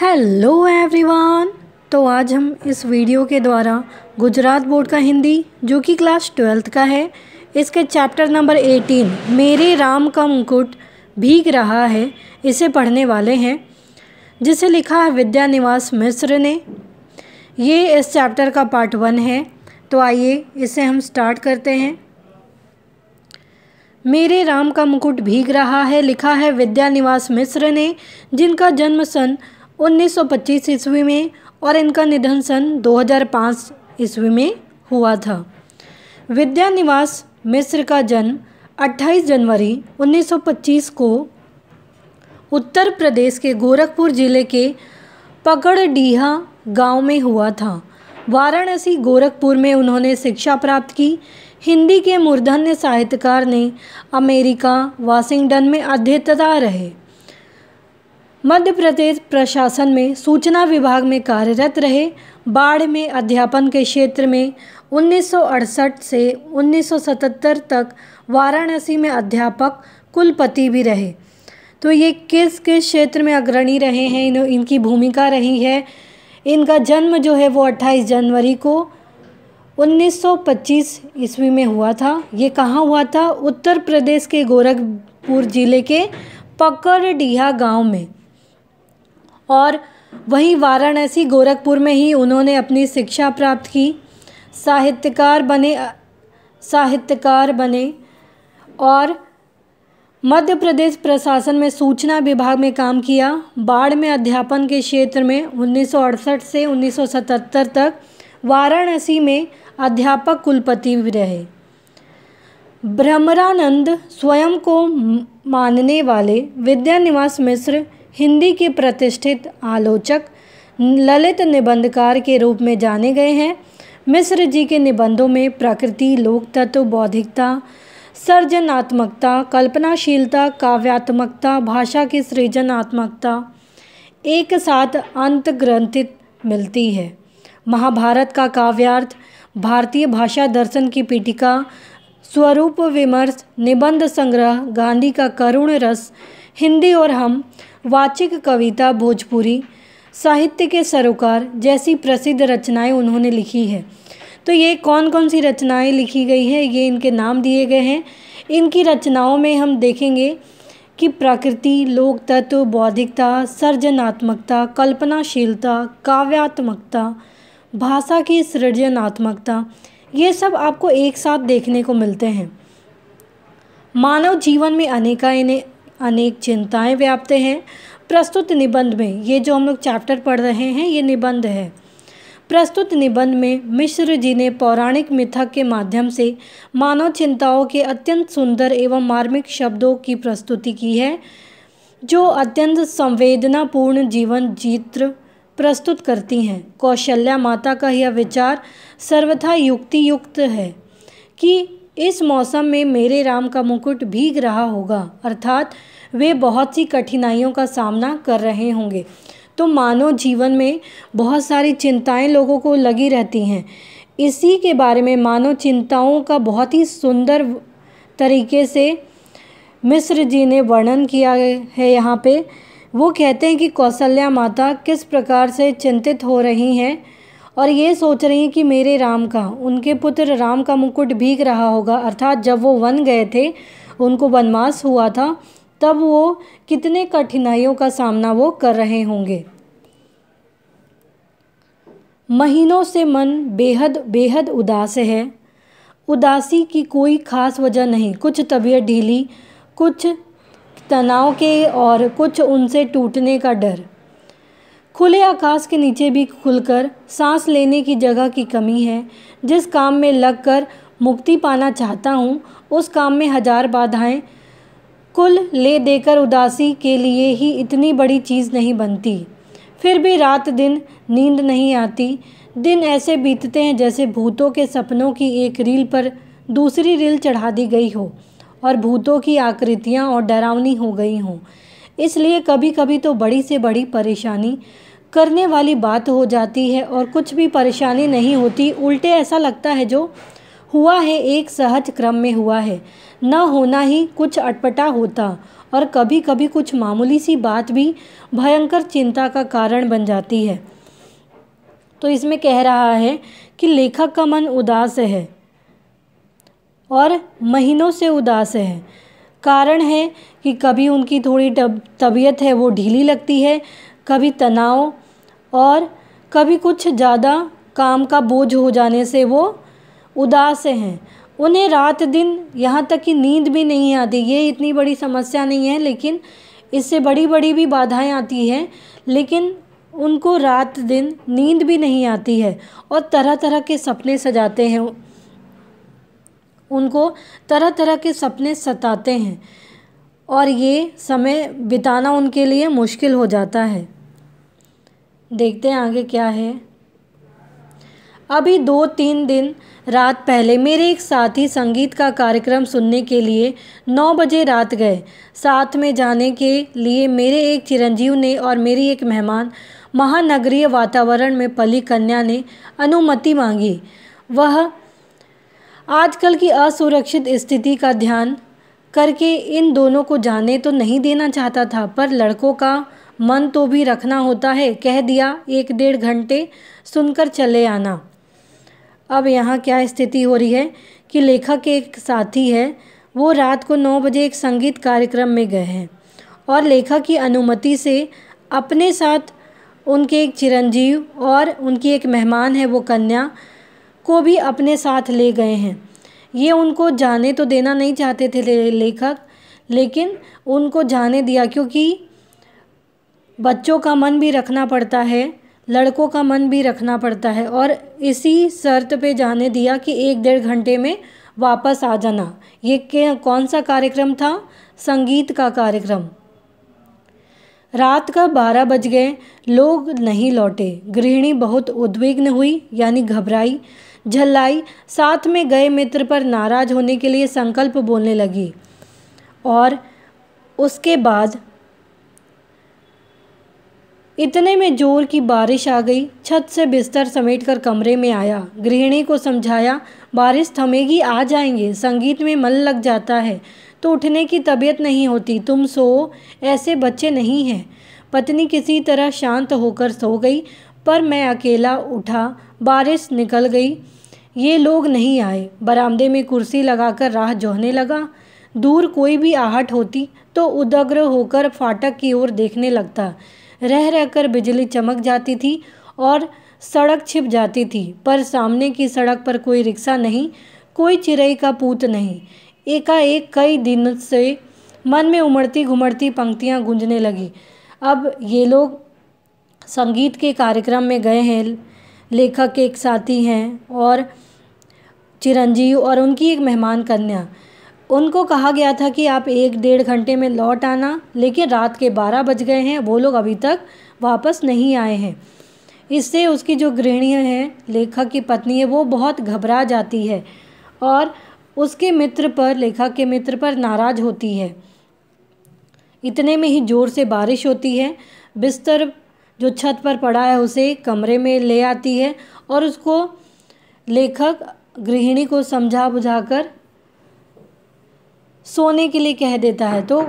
Hello everyone, तो आज हम इस वीडियो के द्वारा गुजरात बोर्ड का हिंदी जो कि क्लास 12th का है, इसके चैप्टर नंबर 18 मेरे राम का मुकुट भीग रहा है, इसे पढ़ने वाले हैं, जिसे लिखा है विद्यानिवास मिश्र ने। ये इस चैप्टर का पार्ट 1 है। तो आइए इसे हम स्टार्ट करते हैं। मेरे राम का मुकुट भीग रहा है लिखा है विद्यानिवास मिश्र ने, जिनका जन्म सन 1925 ईस्वी में और इनका निधन सन 2005 ईस्वी में हुआ था। विद्यानिवास मिश्र का जन्म 28 जनवरी 1925 को उत्तर प्रदेश के गोरखपुर जिले के पकड़डीहा गांव में हुआ था। वाराणसी गोरखपुर में उन्होंने शिक्षा प्राप्त की। हिंदी के मूर्धन्य साहित्यकार ने अमेरिका वाशिंगटन में अध्येता रहे। मध्य प्रदेश प्रशासन में सूचना विभाग में कार्यरत रहे। बाढ़ में अध्यापन के क्षेत्र में 1968 से 1977 तक वाराणसी में अध्यापक कुलपति भी रहे। तो ये किस किस क्षेत्र में अग्रणी रहे हैं, इनकी भूमिका रही है। इनका जन्म जो है वो 28 जनवरी को 1925 ईस्वी में हुआ था। ये कहाँ हुआ था? उत्तर प्रदेश के गोरखपुर जिले के पकड़डीहा गांव में। और वहीं वाराणसी गोरखपुर में ही उन्होंने अपनी शिक्षा प्राप्त की। साहित्यकार बने और मध्य प्रदेश प्रशासन में सूचना विभाग में काम किया। बाढ़ में अध्यापन के क्षेत्र में 1968 से 1977 तक वाराणसी में अध्यापक कुलपति भी रहे। भ्रमरानंद स्वयं को मानने वाले विद्यानिवास मिश्र हिंदी के प्रतिष्ठित आलोचक ललित निबंधकार के रूप में जाने गए हैं। मिश्र जी के निबंधों में प्रकृति, लोक तत्व, बौद्धिकता, सर्जनात्मकता, कल्पनाशीलता, काव्यात्मकता, भाषा की सृजनात्मकता एक साथ अंतर्ग्रंथित मिलती है। महाभारत का काव्यार्थ, भारतीय भाषा दर्शन की पीठिका, स्वरूप विमर्श, निबंध संग्रह, गांधी का करुण रस, हिंदी और हम, वाचिक कविता, भोजपुरी साहित्य के सरोकार जैसी प्रसिद्ध रचनाएं उन्होंने लिखी है। तो ये कौन कौन सी रचनाएं लिखी गई हैं, ये इनके नाम दिए गए हैं। इनकी रचनाओं में हम देखेंगे कि प्रकृति, लोक तत्व, बौद्धिकता, सर्जनात्मकता, कल्पनाशीलता, काव्यात्मकता, भाषा की सृजनात्मकता, ये सब आपको एक साथ देखने को मिलते हैं। मानव जीवन में अनेक चिंताएं व्याप्त हैं। प्रस्तुत निबंध में, ये जो हम लोग चैप्टर पढ़ रहे हैं ये निबंध है। प्रस्तुत निबंध में मिश्र जी ने पौराणिक मिथक के माध्यम से मानव चिंताओं के अत्यंत सुंदर एवं मार्मिक शब्दों की प्रस्तुति की है, जो अत्यंत संवेदनापूर्ण जीवन चित्र प्रस्तुत करती हैं। कौशल्या माता का यह विचार सर्वथा युक्ति युक्त है कि इस मौसम में मेरे राम का मुकुट भीग रहा होगा, अर्थात वे बहुत सी कठिनाइयों का सामना कर रहे होंगे। तो मानव जीवन में बहुत सारी चिंताएं लोगों को लगी रहती हैं। इसी के बारे में मानव चिंताओं का बहुत ही सुंदर तरीके से मिश्र जी ने वर्णन किया है। यहाँ पे वो कहते हैं कि कौशल्या माता किस प्रकार से चिंतित हो रही हैं और ये सोच रही हैं कि मेरे राम का, उनके पुत्र राम का मुकुट भीग रहा होगा, अर्थात जब वो वन गए थे, उनको वनवास हुआ था, तब वो कितने कठिनाइयों का सामना वो कर रहे होंगे। महीनों से मन बेहद उदास है। उदासी की कोई खास वजह नहीं, कुछ तबीयत ढीली, कुछ तनाव के और कुछ उनसे टूटने का डर। खुले आकाश के नीचे भी खुलकर सांस लेने की जगह की कमी है। जिस काम में लगकर मुक्ति पाना चाहता हूँ, उस काम में हजार बाधाएं कुल ले देकर उदासी के लिए ही इतनी बड़ी चीज़ नहीं बनती। फिर भी रात दिन नींद नहीं आती। दिन ऐसे बीतते हैं जैसे भूतों के सपनों की एक रील पर दूसरी रील चढ़ा दी गई हो और भूतों की आकृतियाँ और डरावनी हो गई हों। इसलिए कभी कभी तो बड़ी से बड़ी परेशानी, करने वाली बात हो जाती है और कुछ भी परेशानी नहीं होती, उल्टे ऐसा लगता है जो हुआ है एक सहज क्रम में हुआ है, न होना ही कुछ अटपटा होता और कभी कभी कुछ मामूली सी बात भी भयंकर चिंता का कारण बन जाती है। तो इसमें कह रहा है कि लेखक का मन उदास है और महीनों से उदास है। कारण है कि कभी उनकी थोड़ी तबीयत है वो ढीली लगती है, कभी तनाव और कभी कुछ ज़्यादा काम का बोझ हो जाने से वो उदास हैं। उन्हें रात दिन यहाँ तक कि नींद भी नहीं आती। ये इतनी बड़ी समस्या नहीं है लेकिन इससे बड़ी बड़ी भी बाधाएं आती हैं, लेकिन उनको रात दिन नींद भी नहीं आती है और तरह तरह के सपने सजाते हैं, उनको तरह तरह के सपने सताते हैं और ये समय बिताना उनके लिए मुश्किल हो जाता है। देखते हैं आगे क्या है। अभी 2-3 दिन रात पहले मेरे एक साथी संगीत का कार्यक्रम सुनने के लिए 9 बजे रात गए। साथ में जाने के लिए मेरे एक चिरंजीव ने और मेरी एक मेहमान महानगरीय वातावरण में पली कन्या ने अनुमति मांगी। वह आजकल की असुरक्षित स्थिति का ध्यान करके इन दोनों को जाने तो नहीं देना चाहता था, पर लड़कों का मन तो भी रखना होता है। कह दिया 1-1.5 घंटे सुनकर चले आना। अब यहाँ क्या स्थिति हो रही है कि लेखक के एक साथी है, वो रात को 9 बजे एक संगीत कार्यक्रम में गए हैं और लेखक की अनुमति से अपने साथ उनके एक चिरंजीव और उनकी एक मेहमान है वो कन्या को भी अपने साथ ले गए हैं। ये उनको जाने तो देना नहीं चाहते थे लेखक, लेकिन उनको जाने दिया क्योंकि बच्चों का मन भी रखना पड़ता है, लड़कों का मन भी रखना पड़ता है और इसी शर्त पे जाने दिया कि 1-1.5 घंटे में वापस आ जाना। ये कौन सा कार्यक्रम था? संगीत का कार्यक्रम। रात का 12 बज गए, लोग नहीं लौटे। गृहिणी बहुत उद्विग्न हुई यानी घबराई झल्लाई। साथ में गए मित्र पर नाराज होने के लिए संकल्प बोलने लगी और उसके बाद इतने में जोर की बारिश आ गई। छत से बिस्तर समेटकर कमरे में आया। गृहिणी को समझाया बारिश थमेगी, आ जाएंगे, संगीत में मन लग जाता है तो उठने की तबीयत नहीं होती, तुम सो, ऐसे बच्चे नहीं हैं। पत्नी किसी तरह शांत होकर सो गई, पर मैं अकेला उठा, बारिश निकल गई, ये लोग नहीं आए। बरामदे में कुर्सी लगाकर राह जोहने लगा। दूर कोई भी आहट होती तो उदग्र होकर फाटक की ओर देखने लगता। रह रहकर बिजली चमक जाती थी और सड़क छिप जाती थी, पर सामने की सड़क पर कोई रिक्शा नहीं, कोई चिड़ै का पूत नहीं। एकाएक कई दिनों से मन में उमड़ती घुमड़ती पंक्तियां गूंजने लगी। अब ये लोग संगीत के कार्यक्रम में गए हैं, लेखक के एक साथी हैं और चिरंजीव और उनकी एक मेहमान कन्या। उनको कहा गया था कि आप 1-1.5 घंटे में लौट आना, लेकिन रात के 12 बज गए हैं, वो लोग अभी तक वापस नहीं आए हैं। इससे उसकी जो गृहिणी है, लेखक की पत्नी है, वो बहुत घबरा जाती है और उसके मित्र पर, लेखक के मित्र पर नाराज होती है। इतने में ही ज़ोर से बारिश होती है। बिस्तर जो छत पर पड़ा है उसे कमरे में ले आती है और उसको लेखक गृहिणी को समझा बुझाकर सोने के लिए कह देता है। तो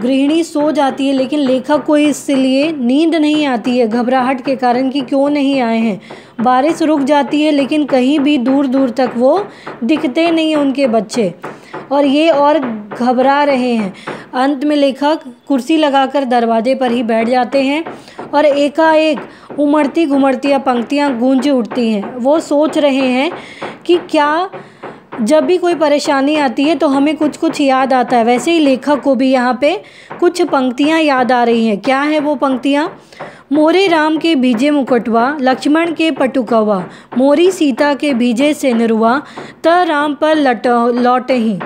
गृहिणी सो जाती है, लेकिन लेखक को इसलिए नींद नहीं आती है घबराहट के कारण कि क्यों नहीं आए हैं। बारिश रुक जाती है लेकिन कहीं भी दूर दूर तक वो दिखते नहीं हैं उनके बच्चे, और ये और घबरा रहे हैं। अंत में लेखक कुर्सी लगाकर दरवाजे पर ही बैठ जाते हैं और एकाएक उमड़ती घुमड़ती पंक्तियाँ गूंज उठती हैं। वो सोच रहे हैं कि क्या जब भी कोई परेशानी आती है तो हमें कुछ कुछ याद आता है, वैसे ही लेखक को भी यहाँ पे कुछ पंक्तियाँ याद आ रही हैं। क्या है वो पंक्तियाँ? मोरे राम के भीजे मुकुटवा, लक्ष्मण के पटुकवा, मोरी सीता के भीजे सेनरुआ, त राम पर लौटे ही।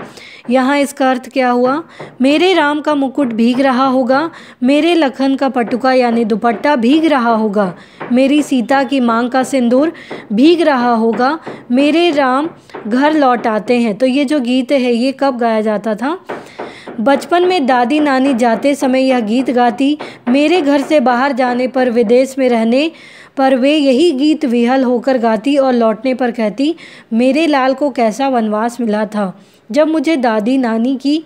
यहाँ इसका अर्थ क्या हुआ? मेरे राम का मुकुट भीग रहा होगा, मेरे लखन का पटुका यानी दुपट्टा भीग रहा होगा, मेरी सीता की मांग का सिंदूर भीग रहा होगा, मेरे राम घर लौट आते हैं। तो ये जो गीत है ये कब गाया जाता था? बचपन में दादी नानी जाते समय यह गीत गाती। मेरे घर से बाहर जाने पर, विदेश में रहने पर वे यही गीत विहल होकर गाती और लौटने पर कहती, मेरे लाल को कैसा वनवास मिला था। जब मुझे दादी नानी की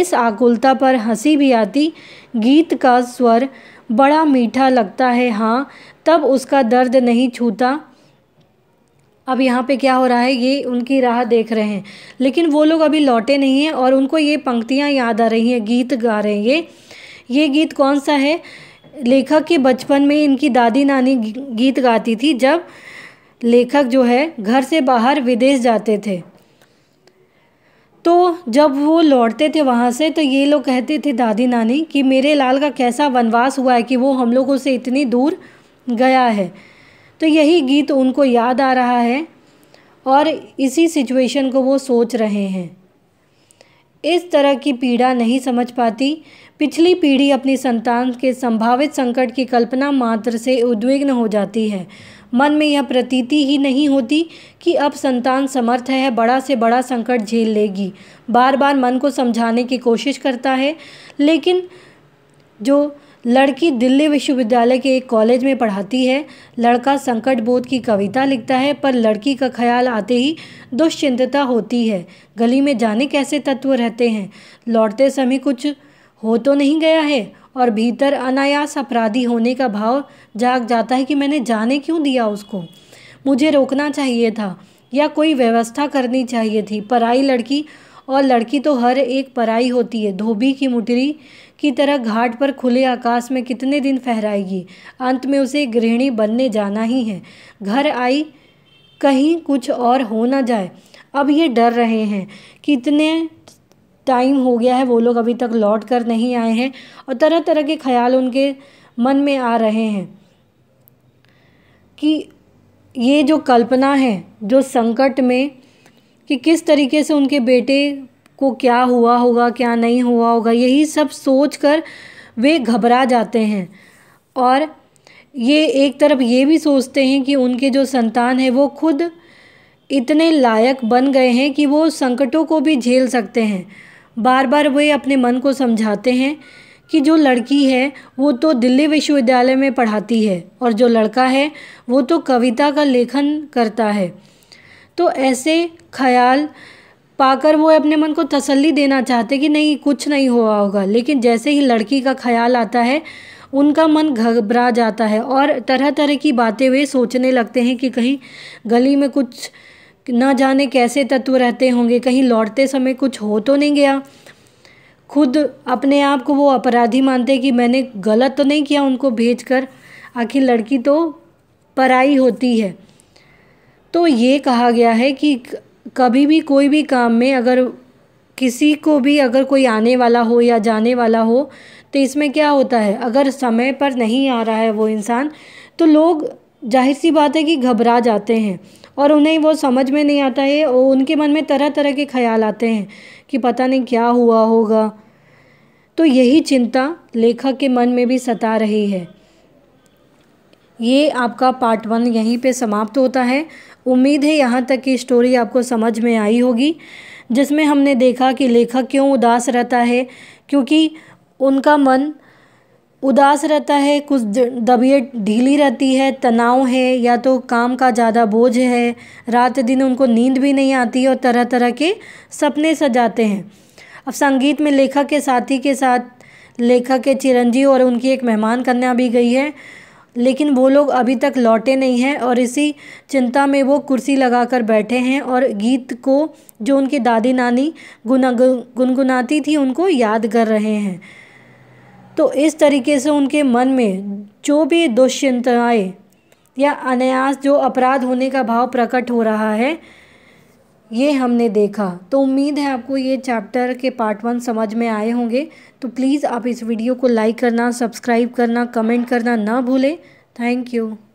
इस आकुलता पर हंसी भी आती। गीत का स्वर बड़ा मीठा लगता है, हाँ तब उसका दर्द नहीं छूता। अब यहाँ पे क्या हो रहा है, ये उनकी राह देख रहे हैं, लेकिन वो लोग अभी लौटे नहीं हैं और उनको ये पंक्तियाँ याद आ रही हैं, गीत गा रहे हैं। ये गीत कौन सा है, लेखक के बचपन में इनकी दादी नानी गीत गाती थी जब लेखक जो है घर से बाहर विदेश जाते थे। तो जब वो लौटते थे वहाँ से तो ये लोग कहते थे दादी नानी कि मेरे लाल का कैसा वनवास हुआ है कि वो हम लोगों से इतनी दूर गया है। तो यही गीत उनको याद आ रहा है और इसी सिचुएशन को वो सोच रहे हैं। इस तरह की पीड़ा नहीं समझ पाती। पिछली पीढ़ी अपनी संतान के संभावित संकट की कल्पना मात्र से उद्विग्न हो जाती है। मन में यह प्रतीति ही नहीं होती कि अब संतान समर्थ है, बड़ा से बड़ा संकट झेल लेगी। बार बार मन को समझाने की कोशिश करता है, लेकिन जो लड़की दिल्ली विश्वविद्यालय के एक कॉलेज में पढ़ाती है, लड़का संकट बोध की कविता लिखता है, पर लड़की का ख्याल आते ही दुश्चिंता होती है। गली में जाने कैसे तत्व रहते हैं, लौटते समय कुछ हो तो नहीं गया है, और भीतर अनायास अपराधी होने का भाव जाग जाता है कि मैंने जाने क्यों दिया उसको, मुझे रोकना चाहिए था या कोई व्यवस्था करनी चाहिए थी। पराई लड़की, और लड़की तो हर एक पराई होती है, धोबी की मुटरी की तरह घाट पर खुले आकाश में कितने दिन फहराएगी। अंत में उसे गृहिणी बनने जाना ही है। घर आई कहीं कुछ और हो ना जाए। अब ये डर रहे हैं, कितने टाइम हो गया है वो लोग अभी तक लौट कर नहीं आए हैं, और तरह तरह के ख्याल उनके मन में आ रहे हैं कि ये जो कल्पना है, जो संकट में कि किस तरीके से उनके बेटे को क्या हुआ होगा, क्या नहीं हुआ होगा, यही सब सोचकर वे घबरा जाते हैं। और ये एक तरफ ये भी सोचते हैं कि उनके जो संतान है वो खुद इतने लायक बन गए हैं कि वो संकटों को भी झेल सकते हैं। बार बार वे अपने मन को समझाते हैं कि जो लड़की है वो तो दिल्ली विश्वविद्यालय में पढ़ाती है और जो लड़का है वो तो कविता का लेखन करता है। तो ऐसे ख्याल पाकर वो अपने मन को तसल्ली देना चाहते कि नहीं कुछ नहीं हुआ होगा, लेकिन जैसे ही लड़की का ख्याल आता है उनका मन घबरा जाता है और तरह तरह की बातें वे सोचने लगते हैं कि कहीं गली में कुछ ना जाने कैसे तत्व रहते होंगे, कहीं लौटते समय कुछ हो तो नहीं गया। खुद अपने आप को वो अपराधी मानते कि मैंने गलत तो नहीं किया उनको भेजकर, आखिर लड़की तो पराई होती है। तो ये कहा गया है कि कभी भी कोई भी काम में अगर किसी को भी अगर कोई आने वाला हो या जाने वाला हो, तो इसमें क्या होता है, अगर समय पर नहीं आ रहा है वो इंसान तो लोग जाहिर सी बात है कि घबरा जाते हैं और उन्हें वो समझ में नहीं आता है। और उनके मन में तरह तरह के ख्याल आते हैं कि पता नहीं क्या हुआ होगा। तो यही चिंता लेखक के मन में भी सता रही है। ये आपका पार्ट 1 यहीं पे समाप्त होता है। उम्मीद है यहाँ तक की स्टोरी आपको समझ में आई होगी, जिसमें हमने देखा कि लेखक क्यों उदास रहता है, क्योंकि उनका मन उदास रहता है, कुछ तबीयत ढीली रहती है, तनाव है या तो काम का ज़्यादा बोझ है, रात दिन उनको नींद भी नहीं आती और तरह तरह के सपने सजाते हैं। अब संगीत में लेखक के साथी के साथ लेखक के चिरंजीव और उनकी एक मेहमान कन्या भी गई है, लेकिन वो लोग अभी तक लौटे नहीं हैं और इसी चिंता में वो कुर्सी लगाकर बैठे हैं और गीत को जो उनकी दादी नानी गुनगुनाती थी उनको याद कर रहे हैं। तो इस तरीके से उनके मन में जो भी दुश्चिंताएँ या अनायास जो अपराध होने का भाव प्रकट हो रहा है, ये हमने देखा। तो उम्मीद है आपको ये चैप्टर के पार्ट 1 समझ में आए होंगे। तो प्लीज़ आप इस वीडियो को लाइक करना, सब्सक्राइब करना, कमेंट करना ना भूलें। Thank you.